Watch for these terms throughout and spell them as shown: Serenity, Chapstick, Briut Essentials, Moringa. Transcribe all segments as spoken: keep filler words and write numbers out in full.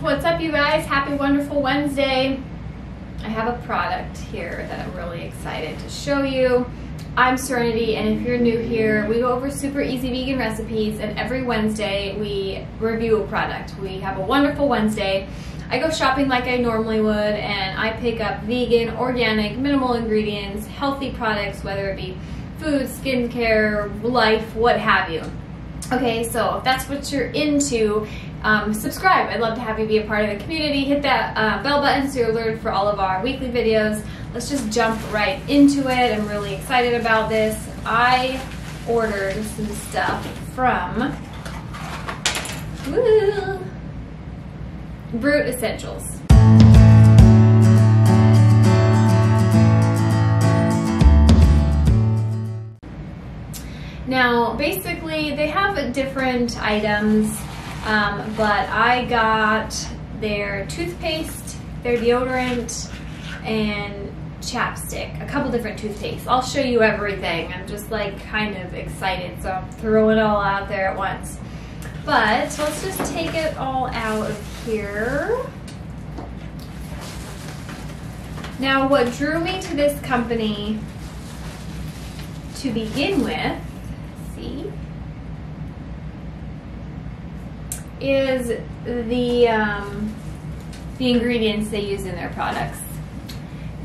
What's up, you guys? Happy wonderful Wednesday. I have a product here that I'm really excited to show you. I'm Serenity, and if you're new here, we go over super easy vegan recipes, and every Wednesday we review a product. We have a wonderful Wednesday. I go shopping like I normally would, and I pick up vegan, organic, minimal ingredients, healthy products, whether it be food, skincare, life, what have you. Okay, so if that's what you're into, um, subscribe. I'd love to have you be a part of the community. Hit that uh, bell button so you're alerted for all of our weekly videos. Let's just jump right into it. I'm really excited about this. I ordered some stuff from woo, Briut Essentials. Now, basically, they have different items, um, but I got their toothpaste, their deodorant, and chapstick. A couple different toothpastes. I'll show you everything. I'm just like kind of excited, so I'm throwing it all out there at once. But let's just take it all out of here. Now, what drew me to this company to begin with is the um, the ingredients they use in their products.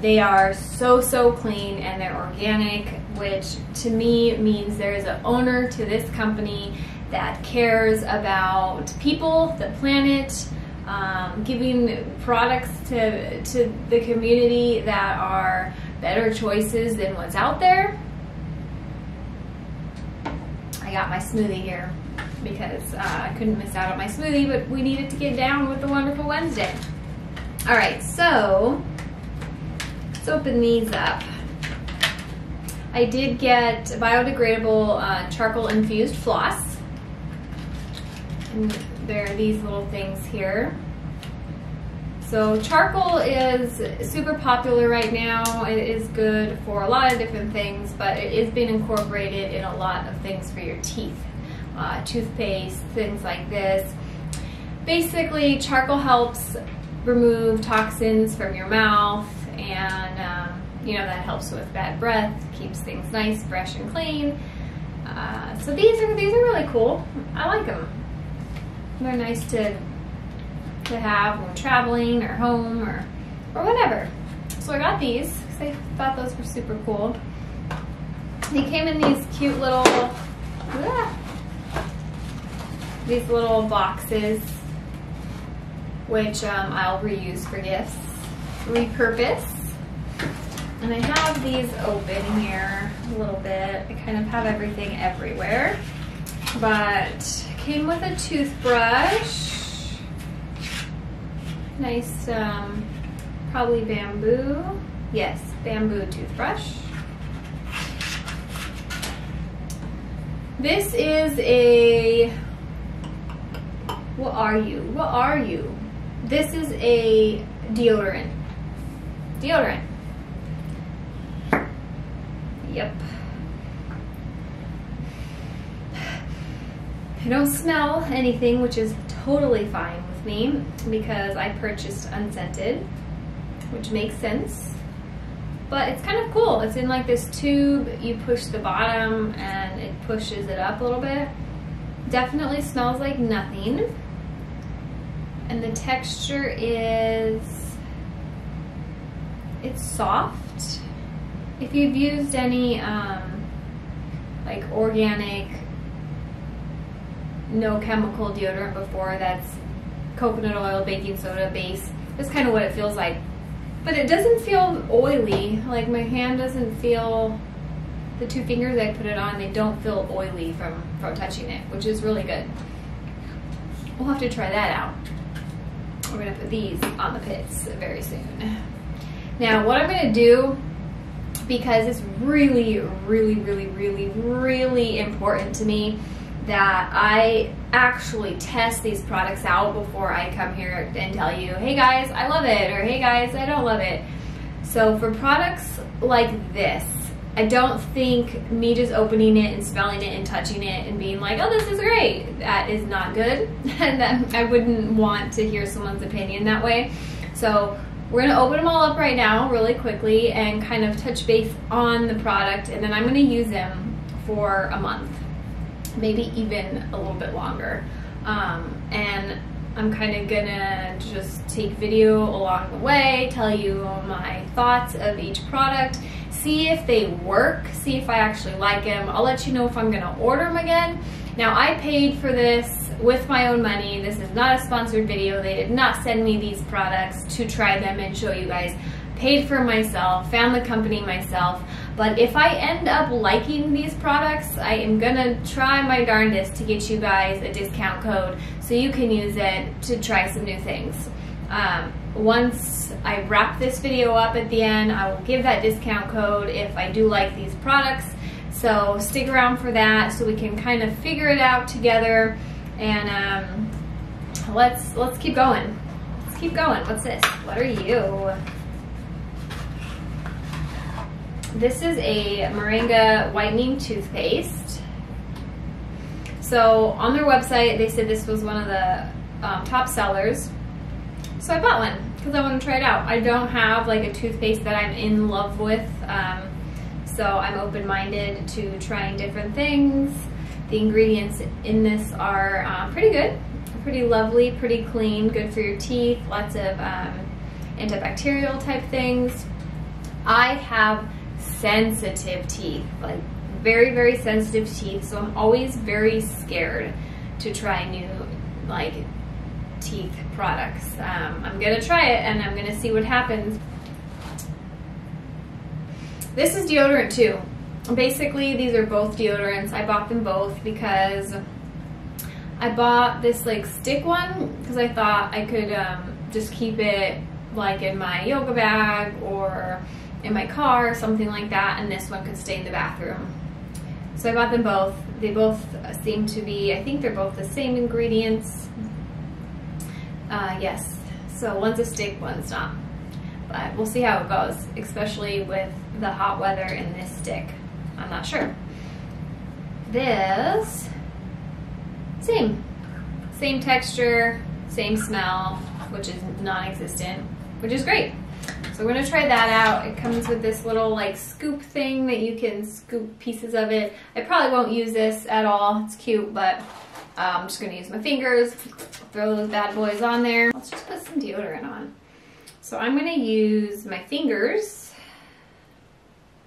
They are so so clean, and they're organic, which to me means there is an owner to this company that cares about people, the planet, um, giving products to to the community that are better choices than what's out there. I got my smoothie here because uh, I couldn't miss out on my smoothie, but we needed to get down with the wonderful Wednesday. All right, so let's open these up. I did get biodegradable uh, charcoal infused floss. And there are these little things here. So charcoal is super popular right now. It is good for a lot of different things, but it is being incorporated in a lot of things for your teeth. Uh, toothpaste, things like this. Basically, charcoal helps remove toxins from your mouth, and um, you know, that helps with bad breath, keeps things nice, fresh, and clean. Uh, so these are these are really cool. I like them. They're nice to to have when traveling or home or or whatever. So I got these because I thought those were super cool. They came in these cute little. Ah, these little boxes, which um, I'll reuse for gifts, repurpose. And I have these open here a little bit. I kind of have everything everywhere, but came with a toothbrush, nice, um, probably bamboo, yes, bamboo toothbrush. This is a What are you? What are you? This is a deodorant. Deodorant. Yep. I don't smell anything, which is totally fine with me because I purchased unscented, which makes sense. But it's kind of cool. It's in like this tube. You push the bottom and it pushes it up a little bit. Definitely smells like nothing. And the texture is, it's soft. If you've used any um, like organic, no chemical deodorant before, that's coconut oil, baking soda base, that's kind of what it feels like. But it doesn't feel oily. Like my hand doesn't feel, the two fingers I put it on, they don't feel oily from, from touching it, which is really good. We'll have to try that out. We're gonna put these on the pits very soon. Now, what I'm gonna do, because it's really, really, really, really, really important to me that I actually test these products out before I come here and tell you, hey guys, I love it, or hey guys, I don't love it. So for products like this, I don't think me just opening it and smelling it and touching it and being like, oh, this is great, that is not good. And that I wouldn't want to hear someone's opinion that way. So we're gonna open them all up right now really quickly and kind of touch base on the product, and then I'm gonna use them for a month, maybe even a little bit longer. Um, and I'm kind of gonna just take video along the way, tell you my thoughts of each product, see if they work, see if I actually like them. I'll let you know if I'm gonna order them again. Now, I paid for this with my own money. This is not a sponsored video. They did not send me these products to try them and show you guys. Paid for myself, found the company myself. But if I end up liking these products, I am gonna try my darndest to get you guys a discount code so you can use it to try some new things. Um, once I wrap this video up at the end, I will give that discount code if I do like these products. So stick around for that so we can kind of figure it out together, and um, let's let's keep going. Let's keep going. What's this? What are you? This is a Moringa whitening toothpaste. So on their website, they said this was one of the um, top sellers. So I bought one because I want to try it out. I don't have like a toothpaste that I'm in love with, um, so I'm open-minded to trying different things. The ingredients in this are um, pretty good, pretty lovely, pretty clean, good for your teeth, lots of um, antibacterial type things. I have sensitive teeth, like very, very sensitive teeth, so I'm always very scared to try new, like, teeth products. Um, I'm gonna try it and I'm gonna see what happens. This is deodorant too. Basically, these are both deodorants. I bought them both because I bought this like stick one because I thought I could um, just keep it like in my yoga bag or in my car or something like that, and this one could stay in the bathroom. So I bought them both. They both seem to be, I think they're both the same ingredients. Uh, yes, so one's a stick, one's not. But we'll see how it goes, especially with the hot weather and this stick. I'm not sure. This, same. Same texture, same smell, which is non-existent, which is great. So we're gonna try that out. It comes with this little like scoop thing that you can scoop pieces of it. I probably won't use this at all. It's cute, but Uh, I'm just gonna use my fingers, throw those bad boys on there. Let's just put some deodorant on. So I'm gonna use my fingers.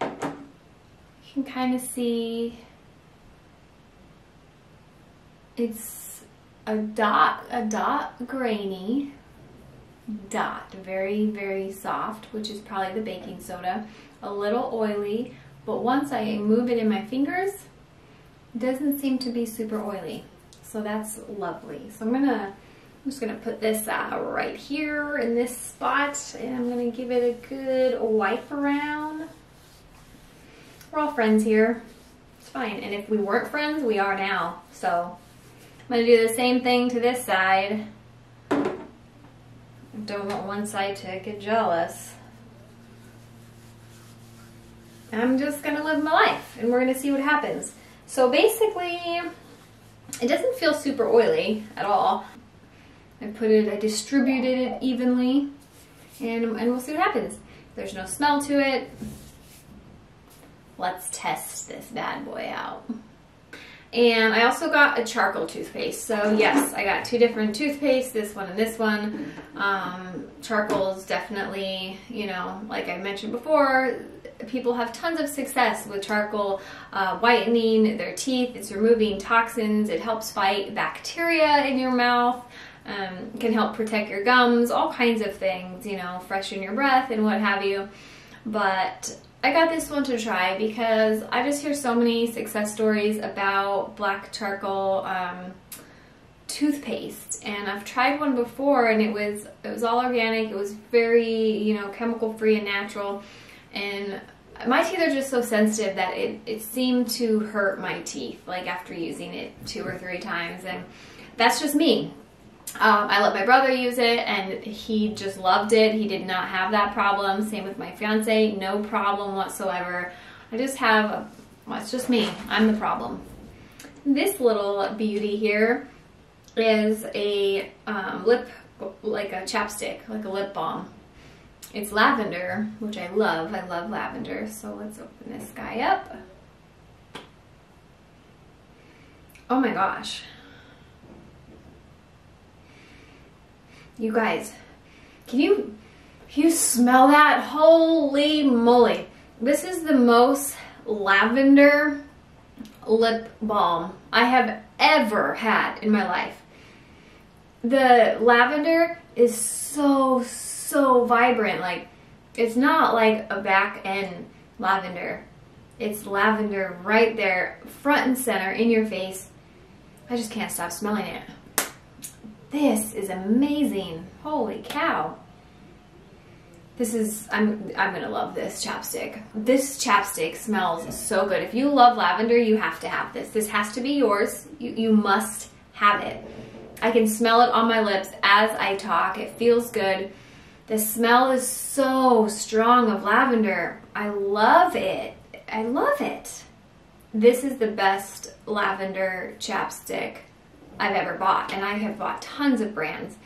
You can kind of see it's a dot, a dot grainy dot, very, very soft, which is probably the baking soda, a little oily, but once I move it in my fingers, it doesn't seem to be super oily. So that's lovely. So I'm gonna, I'm just gonna put this uh, right here in this spot, and I'm gonna give it a good wipe around. We're all friends here, it's fine. And if we weren't friends, we are now. So I'm gonna do the same thing to this side. I don't want one side to get jealous. I'm just gonna live my life, and we're gonna see what happens. So basically, it doesn't feel super oily at all. I put it, I distributed it evenly, and, and we'll see what happens. There's no smell to it. Let's test this bad boy out. And I also got a charcoal toothpaste. So yes, I got two different toothpastes, this one and this one. Um, charcoal is definitely, you know, like I mentioned before, people have tons of success with charcoal uh, whitening their teeth. It's removing toxins. It helps fight bacteria in your mouth. Um, can help protect your gums, all kinds of things, you know, freshen your breath and what have you. But I got this one to try because I just hear so many success stories about black charcoal um, toothpaste, and I've tried one before, and it was it was all organic. It was very, you know, chemical free and natural. And my teeth are just so sensitive that it, it seemed to hurt my teeth, like after using it two or three times, and that's just me. Um, I let my brother use it, and he just loved it. He did not have that problem. Same with my fiance, no problem whatsoever. I I just have, well, it's just me. I'm the problem. This little beauty here is a um, lip, like a chapstick, like a lip balm. It's lavender, which I love. I love lavender. So let's open this guy up. Oh my gosh. You guys, can you, can you smell that? Holy moly. This is the most lavender lip balm I have ever had in my life. The lavender is so, so vibrant. Like, it's not like a back end lavender. It's lavender right there, front and center in your face. I just can't stop smelling it. This is amazing. Holy cow. This is, I'm, I'm gonna love this chapstick. This chapstick smells so good. If you love lavender, you have to have this. This has to be yours. You, you must have it. I can smell it on my lips as I talk. It feels good. The smell is so strong of lavender. I love it. I love it. This is the best lavender chapstick I've ever bought, and I have bought tons of brands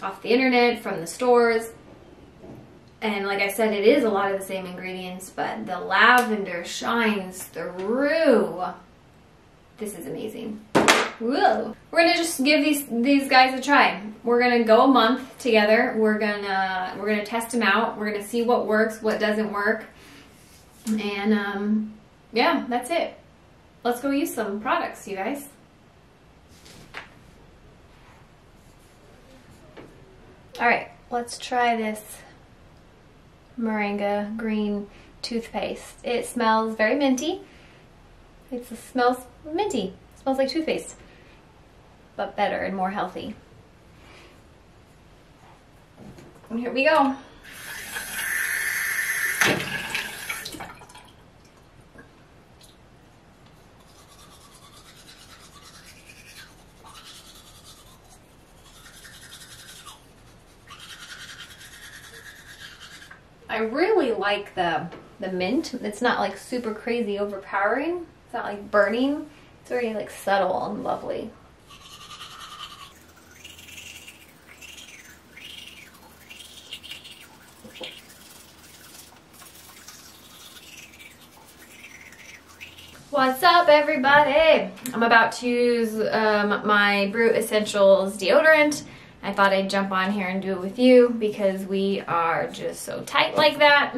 off the internet, from the stores, and like I said, it is a lot of the same ingredients, but the lavender shines through. This is amazing. Whoa. We're gonna just give these these guys a try. We're gonna go a month together. We're gonna we're gonna test them out. We're gonna see what works, what doesn't work, and um, yeah, that's it. Let's go use some products, you guys. Alright, let's try this Moringa green toothpaste. It smells very minty. It smells minty. It smells like toothpaste, but better and more healthy. And here we go. I really like the, the mint. It's not like super crazy overpowering. It's not like burning. It's very like subtle and lovely. What's up, everybody? I'm about to use um, my Briut Essentials deodorant. I thought I'd jump on here and do it with you because we are just so tight like that.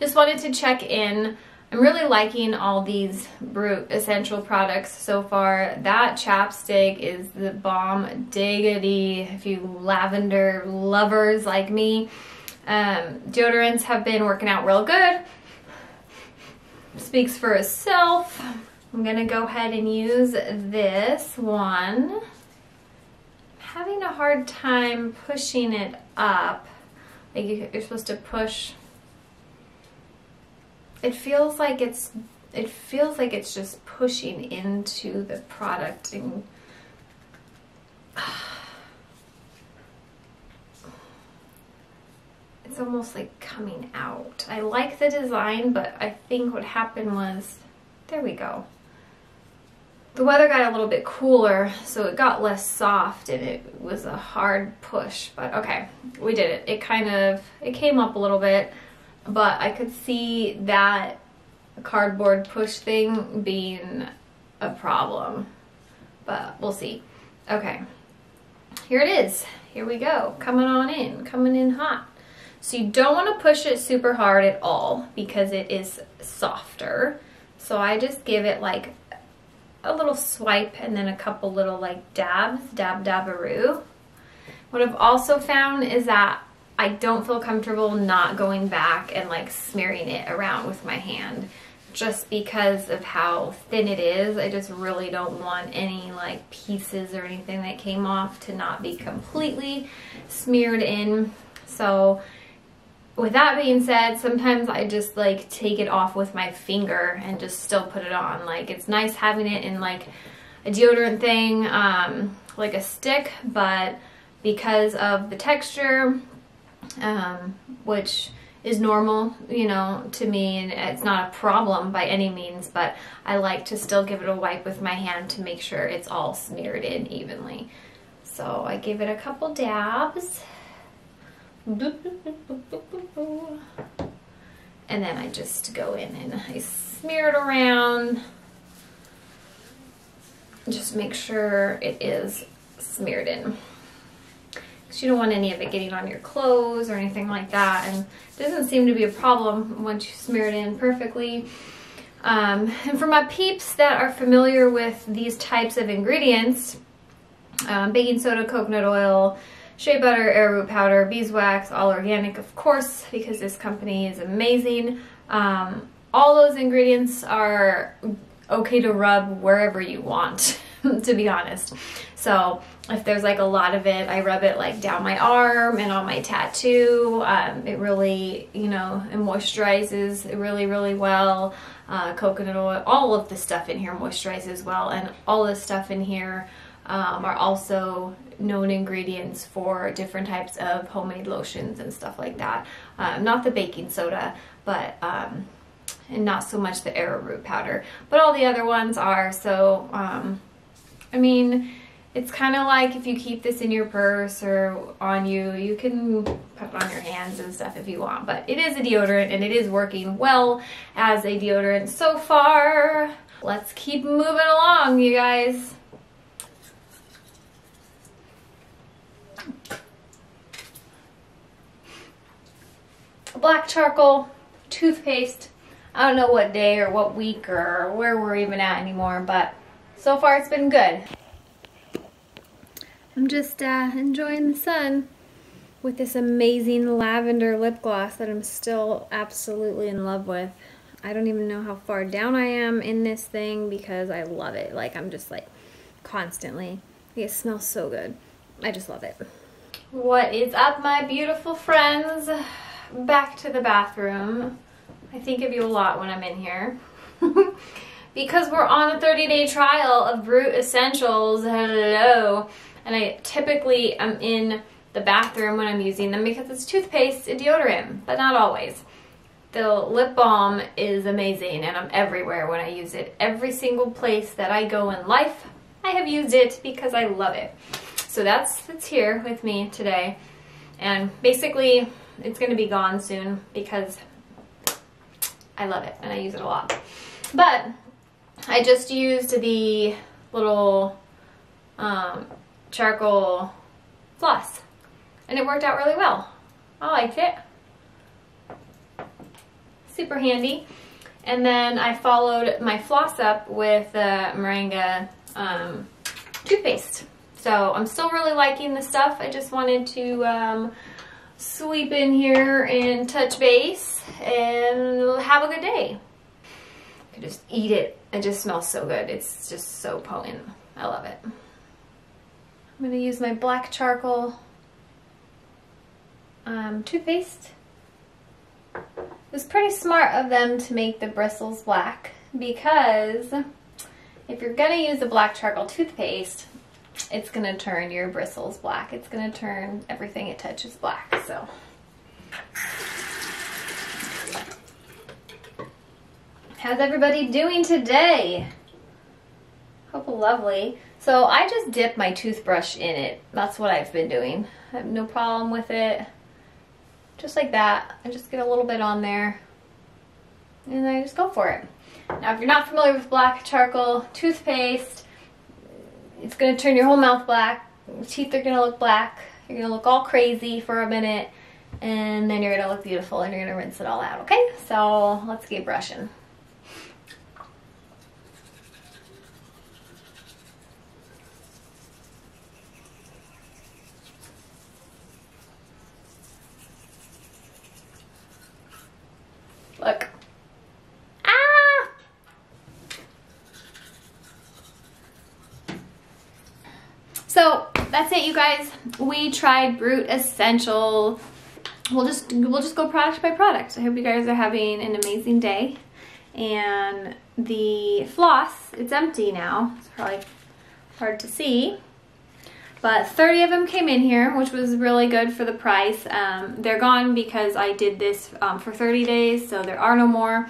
Just wanted to check in. I'm really liking all these Briut Essential products so far. That chapstick is the bomb diggity if you lavender lovers like me. Um, deodorants have been working out real good. Speaks for itself. I'm gonna go ahead and use this one. Having a hard time pushing it up. Like you're supposed to push. It feels like it's it feels like it's just pushing into the product, and it's almost like coming out. I like the design, but I think what happened was, there we go. The weather got a little bit cooler, so it got less soft and it was a hard push, but okay, we did it. It kind of, it came up a little bit, but I could see that cardboard push thing being a problem, but we'll see. Okay, here it is. Here we go, coming on in, coming in hot. So you don't want to push it super hard at all because it is softer. So I just give it like a little swipe and then a couple little like dabs, dab dabaroo. What I've also found is that I don't feel comfortable not going back and like smearing it around with my hand just because of how thin it is. I just really don't want any like pieces or anything that came off to not be completely smeared in. So with that being said, sometimes I just like take it off with my finger and just still put it on. Like, it's nice having it in like a deodorant thing, um, like a stick, but because of the texture, um, which is normal, you know, to me, and it's not a problem by any means, but I like to still give it a wipe with my hand to make sure it's all smeared in evenly. So I gave it a couple dabs, and then I just go in and I smear it around. Just make sure it is smeared in, because you don't want any of it getting on your clothes or anything like that, and it doesn't seem to be a problem once you smear it in perfectly. Um, and for my peeps that are familiar with these types of ingredients, um, baking soda, coconut oil, shea butter, arrowroot powder, beeswax, all organic, of course, because this company is amazing. Um, all those ingredients are okay to rub wherever you want, to be honest. So if there's like a lot of it, I rub it like down my arm and on my tattoo. Um, it really, you know, it moisturizes really, really well. Uh, coconut oil, all of the stuff in here moisturizes well, and all the stuff in here um, are also known ingredients for different types of homemade lotions and stuff like that. Um, not the baking soda, but um, and not so much the arrowroot powder, but all the other ones are. So um, I mean, it's kind of like if you keep this in your purse or on you, you can put it on your hands and stuff if you want, but it is a deodorant and it is working well as a deodorant so far. Let's keep moving along, you guys. Black charcoal toothpaste. I don't know what day or what week or where we're even at anymore, but so far it's been good. I'm just uh, enjoying the sun with this amazing lavender lip gloss that I'm still absolutely in love with. I don't even know how far down I am in this thing because I love it. Like, I'm just like constantly, it smells so good. I just love it. What is up, my beautiful friends? Back to the bathroom. I think of you a lot when I'm in here. Because we're on a thirty day trial of Briut Essentials, hello. And I typically am in the bathroom when I'm using them because it's toothpaste and deodorant, but not always. The lip balm is amazing and I'm everywhere when I use it. Every single place that I go in life, I have used it because I love it. So that's, that's here with me today. And basically, it's gonna be gone soon because I love it and I use it a lot. But I just used the little um, charcoal floss and it worked out really well. I liked it. Super handy. And then I followed my floss up with the Moringa um, toothpaste. So I'm still really liking the stuff. I just wanted to um, sweep in here and touch base and have a good day. I could just eat it. It just smells so good. It's just so potent. I love it. I'm going to use my black charcoal um, toothpaste. It was pretty smart of them to make the bristles black, because if you're going to use a black charcoal toothpaste, it's going to turn your bristles black. It's going to turn everything it touches black. So how's everybody doing today? Hope lovely. So I just dip my toothbrush in it. That's what I've been doing. I have no problem with it. Just like that. I just get a little bit on there and I just go for it. Now, if you're not familiar with black charcoal toothpaste, it's going to turn your whole mouth black, your teeth are going to look black, you're going to look all crazy for a minute, and then you're going to look beautiful and you're going to rinse it all out, okay? So let's get brushing. Look. So that's it, you guys. We tried Briut Essentials. We'll just we'll just go product by product. I hope you guys are having an amazing day. And the floss, it's empty now. It's probably hard to see. But thirty of them came in here, which was really good for the price. Um, they're gone because I did this um, for thirty days, so there are no more.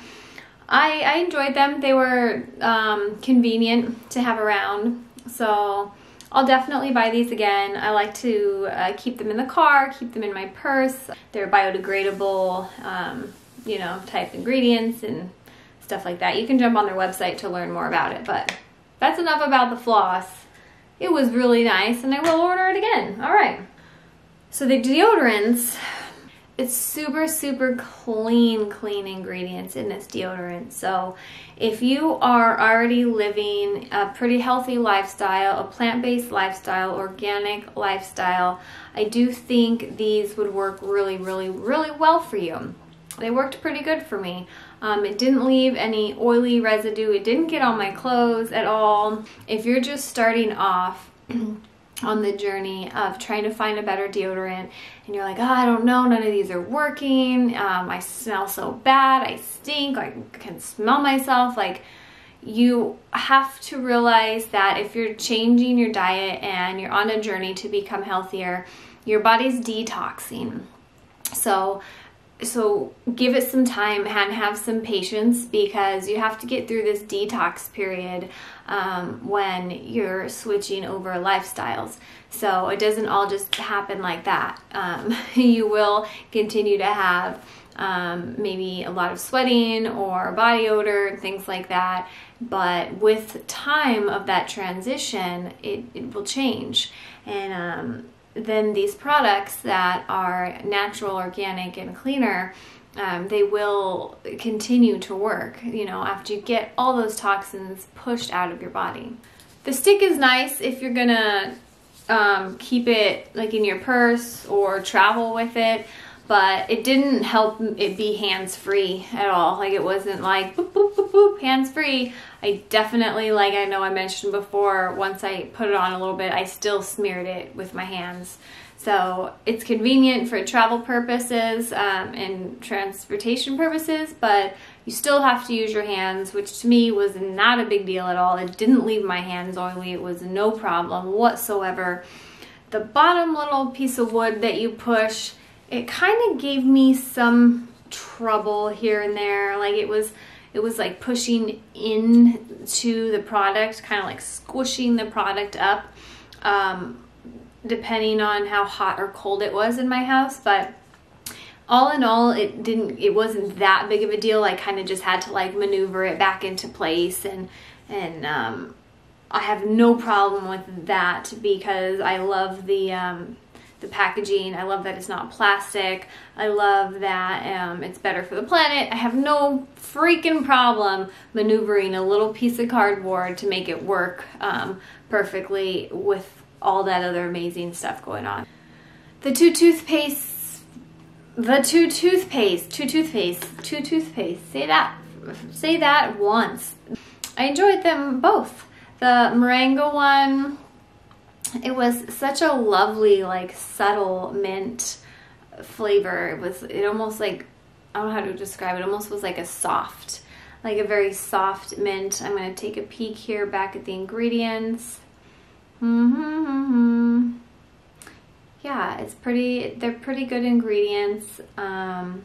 I, I enjoyed them. They were um, convenient to have around, so I'll definitely buy these again. I like to uh, keep them in the car, keep them in my purse. They're biodegradable, um, you know, type ingredients and stuff like that. You can jump on their website to learn more about it, but that's enough about the floss. It was really nice, and I will order it again. All right. So the deodorants, it's super, super clean, clean ingredients in this deodorant. So if you are already living a pretty healthy lifestyle, a plant-based lifestyle, organic lifestyle, I do think these would work really, really, really well for you. They worked pretty good for me. Um, it didn't leave any oily residue. It didn't get on my clothes at all. If you're just starting off on the journey of trying to find a better deodorant and you're like, oh, I don't know, none of these are working. Um, I smell so bad. I stink. I can smell myself. Like, you have to realize that if you're changing your diet and you're on a journey to become healthier, your body's detoxing. So So give it some time and have some patience, because you have to get through this detox period um, when you're switching over lifestyles. So it doesn't all just happen like that. Um, you will continue to have um, maybe a lot of sweating or body odor, things like that. But with time of that transition, it, it will change. And um, then these products that are natural, organic, and cleaner, um, they will continue to work, you know, after you get all those toxins pushed out of your body. The stick is nice if you're gonna um, keep it like in your purse or travel with it, but it didn't help it be hands-free at all. Like, it wasn't like boop, boop, boop, boop, hands-free. I definitely, like I know I mentioned before, once I put it on a little bit, I still smeared it with my hands. So it's convenient for travel purposes um, and transportation purposes, but you still have to use your hands, which to me was not a big deal at all. It didn't leave my hands oily. It was no problem whatsoever. The bottom little piece of wood that you push, it kind of gave me some trouble here and there. Like, it was it was like pushing into the product, kind of like squishing the product up, um, depending on how hot or cold it was in my house. But all in all, it didn't it wasn't that big of a deal. I kind of just had to like maneuver it back into place, and and um, I have no problem with that, because I love the um, the packaging. I love that it's not plastic. I love that um, it's better for the planet. I have no freaking problem maneuvering a little piece of cardboard to make it work um, perfectly with all that other amazing stuff going on. The two toothpastes, the two toothpaste, two toothpaste, two toothpaste, say that, say that once. I enjoyed them both. The Moringa one, it was such a lovely, like, subtle mint flavor. It was, it almost like, I don't know how to describe it, it almost was like a soft, like a very soft mint. I'm going to take a peek here back at the ingredients. Mm-hmm, mm-hmm. Yeah, it's pretty, they're pretty good ingredients. Um,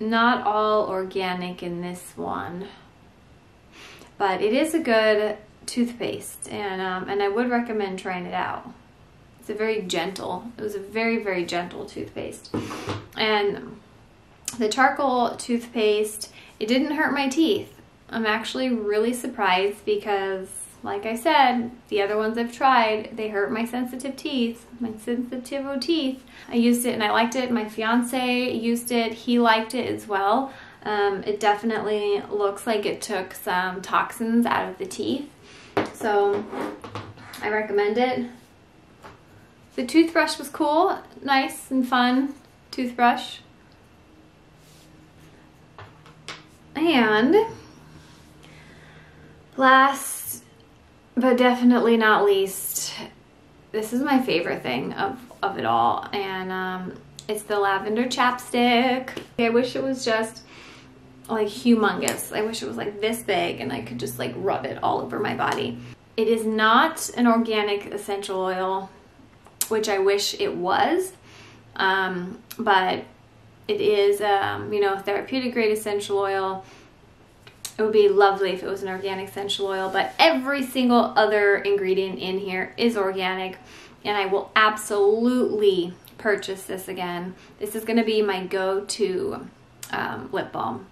not all organic in this one. But it is a good toothpaste, and um, and I would recommend trying it out. It's a very gentle, it was a very, very gentle toothpaste. And the charcoal toothpaste, it didn't hurt my teeth. I'm actually really surprised, because, like I said, the other ones I've tried, they hurt my sensitive teeth, my sensitive teeth. I used it and I liked it. My fiancé used it, he liked it as well. Um, it definitely looks like it took some toxins out of the teeth, so I recommend it. The toothbrush was cool, nice and fun toothbrush. And last but definitely not least, this is my favorite thing of, of it all, and um, it's the lavender chapstick. I wish it was just like humongous. I wish it was like this big and I could just like rub it all over my body. It is not an organic essential oil, which I wish it was, um, but it is, um, you know, therapeutic grade essential oil. It would be lovely if it was an organic essential oil, but every single other ingredient in here is organic, and I will absolutely purchase this again. This is going to be my go-to um, lip balm.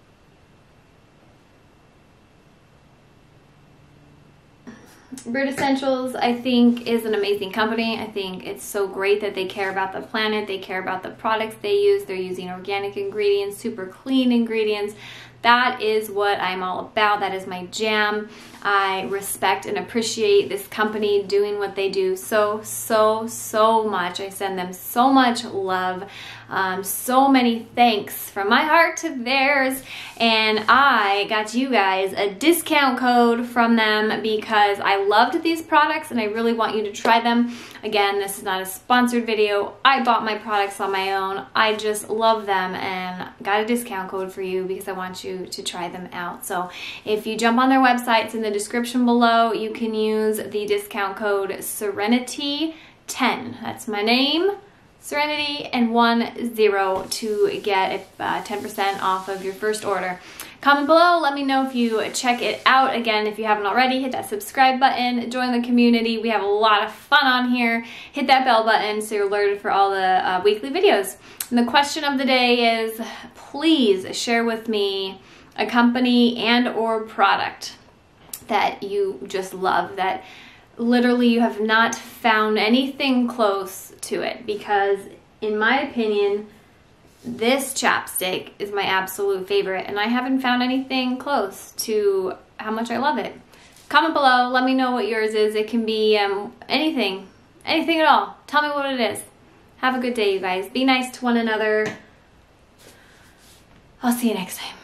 Briut Essentials, I think, is an amazing company. I think it's so great that they care about the planet. They care about the products they use. They're using organic ingredients, super clean ingredients. That is what I'm all about. That is my jam. I respect and appreciate this company doing what they do so, so, so much. I send them so much love, um, so many thanks from my heart to theirs. And I got you guys a discount code from them because I loved these products and I really want you to try them. Again, this is not a sponsored video. I bought my products on my own. I just love them and got a discount code for you because I want you to try them out. So if you jump on their website, it's in the description below, you can use the discount code Serenity ten, that's my name, Serenity and one zero, to get ten percent off of your first order. Comment below, let me know if you check it out. Again, if you haven't already, hit that subscribe button, join the community. We have a lot of fun on here. Hit that bell button so you're alerted for all the uh, weekly videos. And the question of the day is, please share with me a company and or product that you just love, that literally you have not found anything close to it, because in my opinion, this chapstick is my absolute favorite and I haven't found anything close to how much I love it. Comment below, let me know what yours is. It can be um, anything, anything at all. Tell me what it is. Have a good day, you guys. Be nice to one another. I'll see you next time.